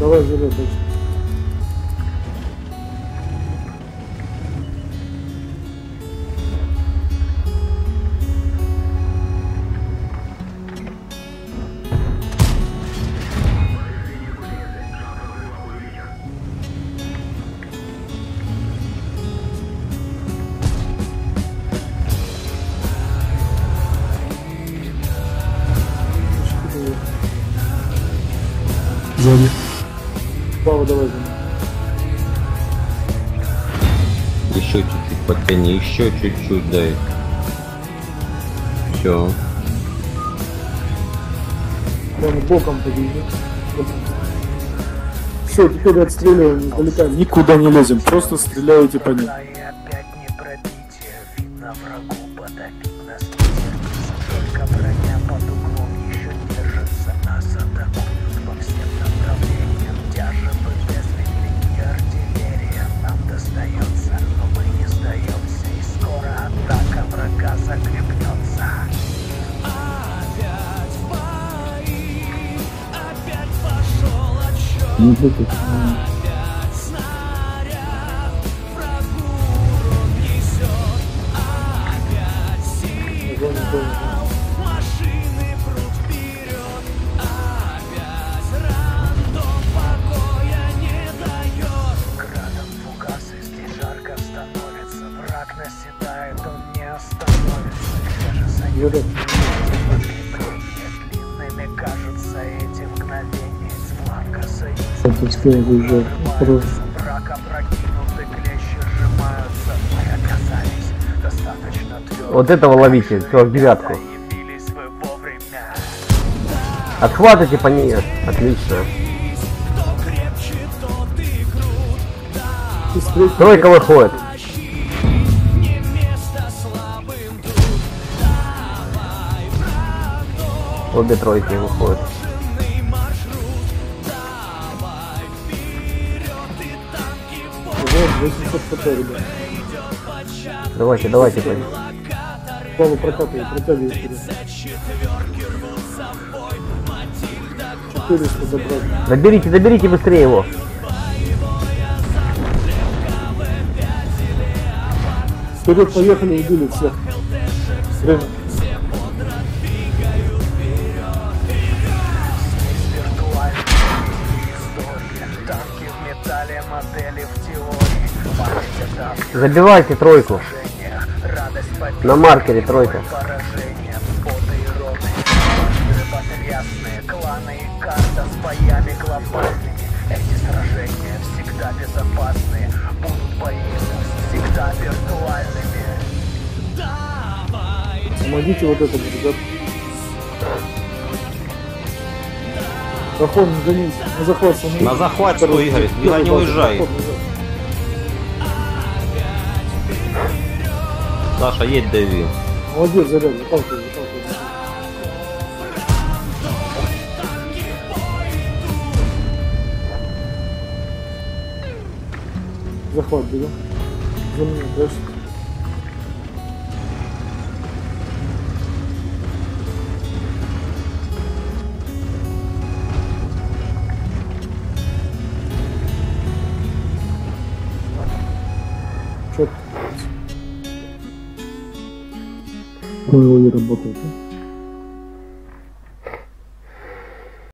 Давай залезай. Сзади. Слава, давай за. Еще чуть-чуть подтяни, еще чуть-чуть дай. Все. Он боком побежит. Все, теперь отстреливаем, полетаем. Никуда не лезем, просто стреляйте по ним. Ну, опять снаряд врагу несет, опять сигнал, машины прут вперед, опять рандом покоя не дает. Градом фугасы здесь жарко становится, враг наседает, он не остановится. Все же союзники под длинными кажутся эти мгновения. Сатуская уже просто. Вот этого ловите, все, в девятку. Отхватывайте по ней, отлично. Тройка выходит. Обе тройки выходят. Давайте, давайте, пойдем. Павел, прокатывай, прокатывай. 400 забрать. Заберите, заберите быстрее его. Вперед, поехали, и били всех. Время. Забивайте тройку. На маркере тройка. Помогите вот это, ребят. Заход за ним, на захват. На захват, что, Игорь, никуда не уезжай. Саша, едь, дави. Молодец, заряд, запалкивай, запалкивай. Захват, берем. За меня, дальше. Чёрт. Его не работает, да?